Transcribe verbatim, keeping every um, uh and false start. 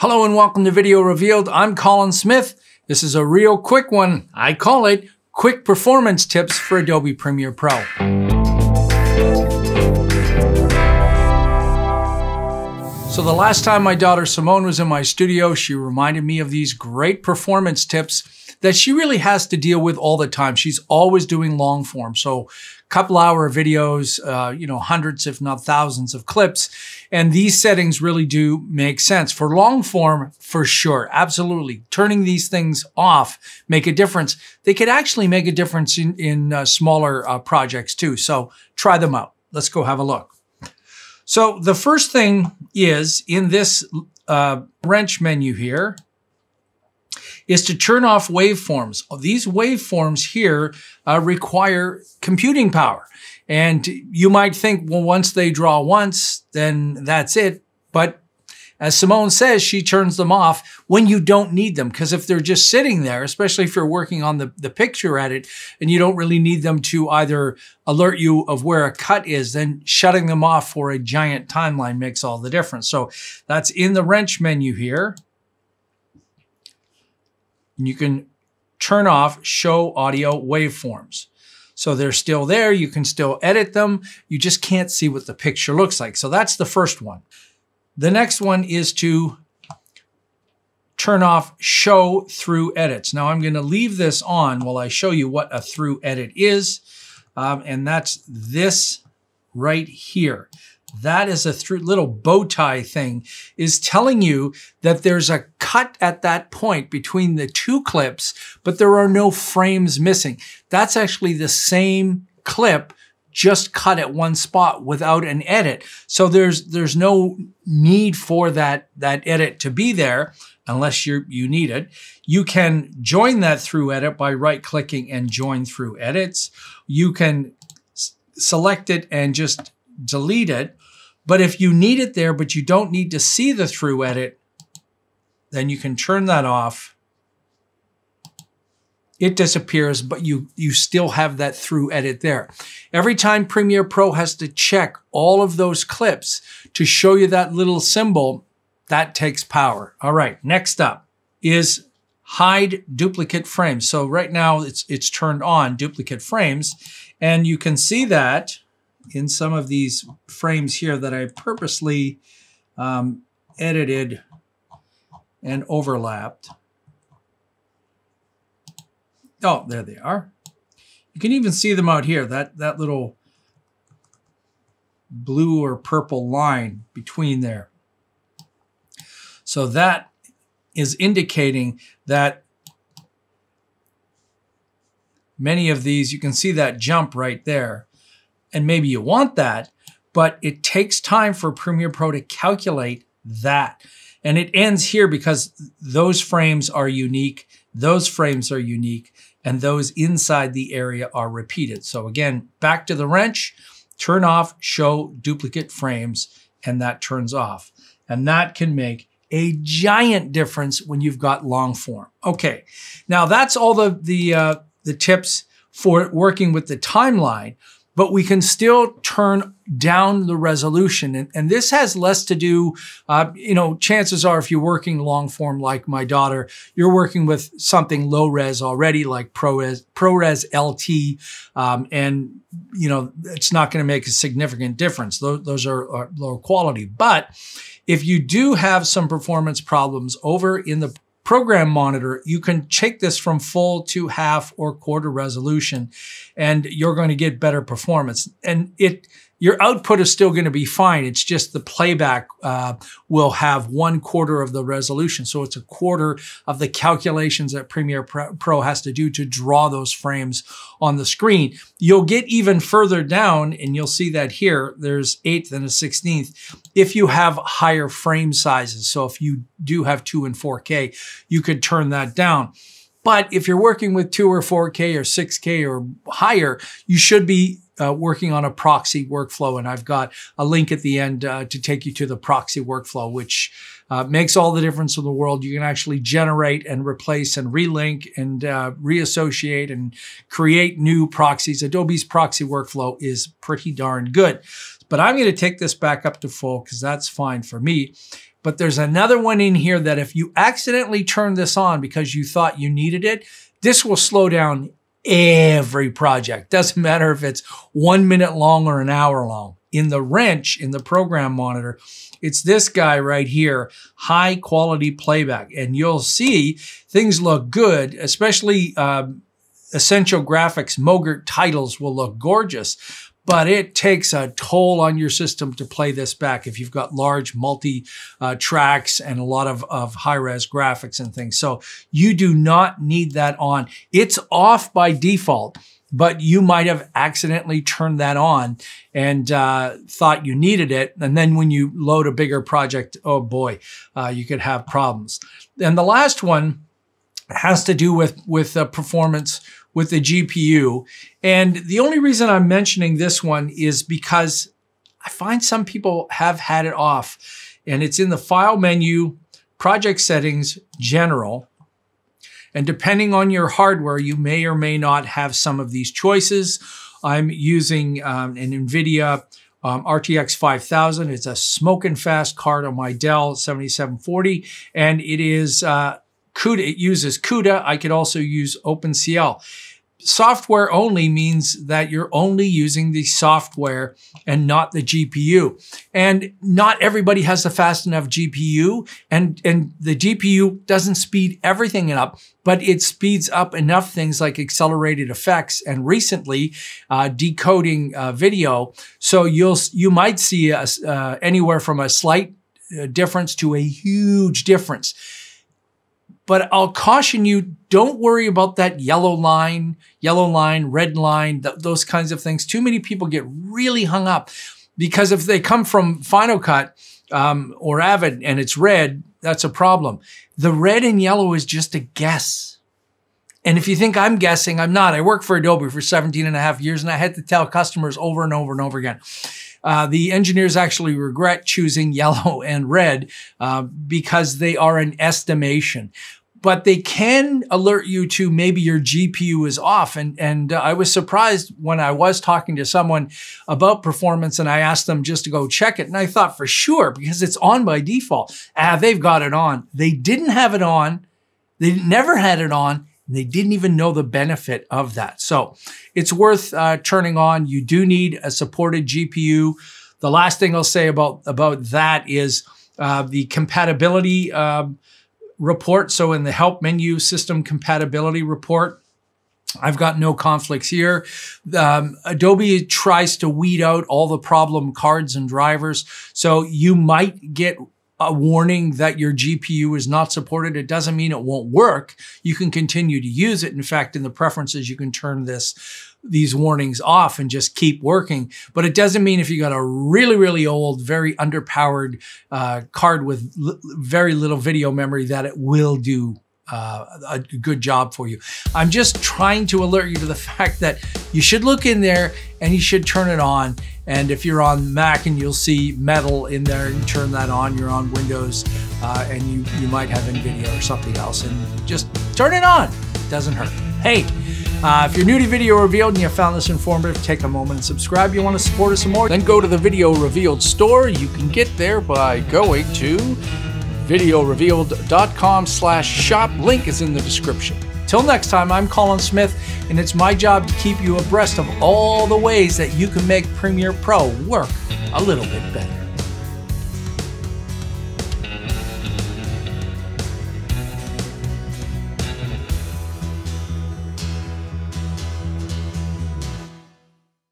Hello and welcome to Video Revealed. I'm Colin Smith. This is a real quick one. I call it Quick Performance Tips for Adobe Premiere Pro. So the last time my daughter Simone was in my studio, she reminded me of these great performance tips that she really has to deal with all the time. She's always doing long form. So couple hour videos, uh, you know, hundreds, if not thousands of clips. And these settings really do make sense. For long form, for sure, absolutely. Turning these things off make a difference. They could actually make a difference in, in uh, smaller uh, projects too. So try them out. Let's go have a look. So the first thing is in this uh, wrench menu here, is to turn off waveforms. These waveforms here uh, require computing power. And you might think, well, once they draw once, then that's it. But as Simone says, she turns them off when you don't need them, because if they're just sitting there, especially if you're working on the, the picture edit and you don't really need them to either alert you of where a cut is, then shutting them off for a giant timeline makes all the difference. So that's in the wrench menu here. You can turn off show audio waveforms. So they're still there, you can still edit them, you just can't see what the picture looks like. So that's the first one. The next one is to turn off show through edits. Now I'm gonna leave this on while I show you what a through edit is, um, and that's this right here. That is a through, little bow tie thing, is telling you that there's a cut at that point between the two clips, but there are no frames missing. That's actually the same clip, just cut at one spot without an edit. So there's there's no need for that, that edit to be there unless you you need it. You can join that through edit by right-clicking and join through edits. You can select it and just delete it. But if you need it there, but you don't need to see the through edit, then you can turn that off. It disappears, but you, you still have that through edit there. Every time Premiere Pro has to check all of those clips to show you that little symbol, that takes power. All right, next up is hide duplicate frames. So right now it's, it's turned on, duplicate frames, and you can see that in some of these frames here that I purposely um, edited and overlapped. Oh, there they are. You can even see them out here, that, that little blue or purple line between there. So that is indicating that many of these, you can see that jump right there. And maybe you want that, but it takes time for Premiere Pro to calculate that. And it ends here because those frames are unique, those frames are unique, and those inside the area are repeated. So again, back to the wrench, turn off show duplicate frames, and that turns off. And that can make a giant difference when you've got long form. Okay, now that's all the, the, uh, the tips for working with the timeline. But we can still turn down the resolution. And, and this has less to do, uh, you know, chances are if you're working long form like my daughter, you're working with something low res already like ProRes, ProRes L T, um, and, you know, it's not going to make a significant difference. Those, those are, are low quality. But if you do have some performance problems over in the program monitor, you can take this from full to half or quarter resolution, and you're going to get better performance. And it, your output is still going to be fine. It's just the playback uh, will have one quarter of the resolution. So it's a quarter of the calculations that Premiere Pro has to do to draw those frames on the screen. You'll get even further down, and you'll see that here, there's eighth and a sixteenth, if you have higher frame sizes. So if you do have two and four K, you could turn that down. But if you're working with two or four K or six K or higher, you should be uh, working on a proxy workflow. And I've got a link at the end uh, to take you to the proxy workflow, which uh, makes all the difference in the world. You can actually generate and replace and relink and uh, reassociate and create new proxies. Adobe's proxy workflow is pretty darn good. But I'm going to take this back up to full because that's fine for me. But there's another one in here that if you accidentally turn this on because you thought you needed it, this will slow down every project. Doesn't matter if it's one minute long or an hour long. In the wrench, in the program monitor, it's this guy right here, high quality playback. And you'll see things look good, especially uh, Essential Graphics Mogrt titles will look gorgeous. But it takes a toll on your system to play this back if you've got large multi uh, tracks and a lot of, of high-res graphics and things. So you do not need that on. It's off by default, but you might have accidentally turned that on and uh, thought you needed it. And then when you load a bigger project, oh boy, uh, you could have problems. And the last one has to do with, with uh, performance with the G P U. And the only reason I'm mentioning this one is because I find some people have had it off, and it's in the File menu, Project Settings, General. And depending on your hardware, you may or may not have some of these choices. I'm using um, an Nvidia um, R T X five thousand. It's a smoking fast card on my Dell seventy-seven forty, and it is, uh, CUDA, it uses CUDA. I could also use OpenCL. Software only means that you're only using the software and not the G P U. And not everybody has the fast enough G P U, and, and the G P U doesn't speed everything up, but it speeds up enough things like accelerated effects and recently uh, decoding uh, video. So you'll, you might see a, uh, anywhere from a slight uh, difference to a huge difference. But I'll caution you, don't worry about that yellow line, yellow line, red line, th those kinds of things. Too many people get really hung up because if they come from Final Cut um, or Avid and it's red, that's a problem. The red and yellow is just a guess. And if you think I'm guessing, I'm not. I worked for Adobe for seventeen and a half years, and I had to tell customers over and over and over again. Uh, the engineers actually regret choosing yellow and red uh, because they are an estimation. But they can alert you to maybe your G P U is off. And, and uh, I was surprised when I was talking to someone about performance and I asked them just to go check it. And I thought for sure, because it's on by default, ah, they've got it on. They didn't have it on. They never had it on. And they didn't even know the benefit of that. So it's worth uh, turning on. You do need a supported G P U. The last thing I'll say about, about that is uh, the compatibility um, report. So in the help menu, system compatibility report, I've got no conflicts here. Um, Adobe tries to weed out all the problem cards and drivers. So you might get a warning that your G P U is not supported. It doesn't mean it won't work. You can continue to use it. In fact, in the preferences, you can turn this these warnings off and just keep working. But it doesn't mean if you got a really, really old, very underpowered uh, card with l very little video memory that it will do uh, a good job for you. I'm just trying to alert you to the fact that you should look in there and you should turn it on. And if you're on Mac and you'll see Metal in there and turn that on, you're on Windows uh, and you, you might have Nvidia or something else, and just turn it on. It doesn't hurt. Hey, uh, if you're new to Video Revealed and you found this informative, take a moment and subscribe. You want to support us some more? Then go to the Video Revealed store. You can get there by going to video revealed dot com slash shop. Link is in the description. Till next time, I'm Colin Smith, and it's my job to keep you abreast of all the ways that you can make Premiere Pro work a little bit better.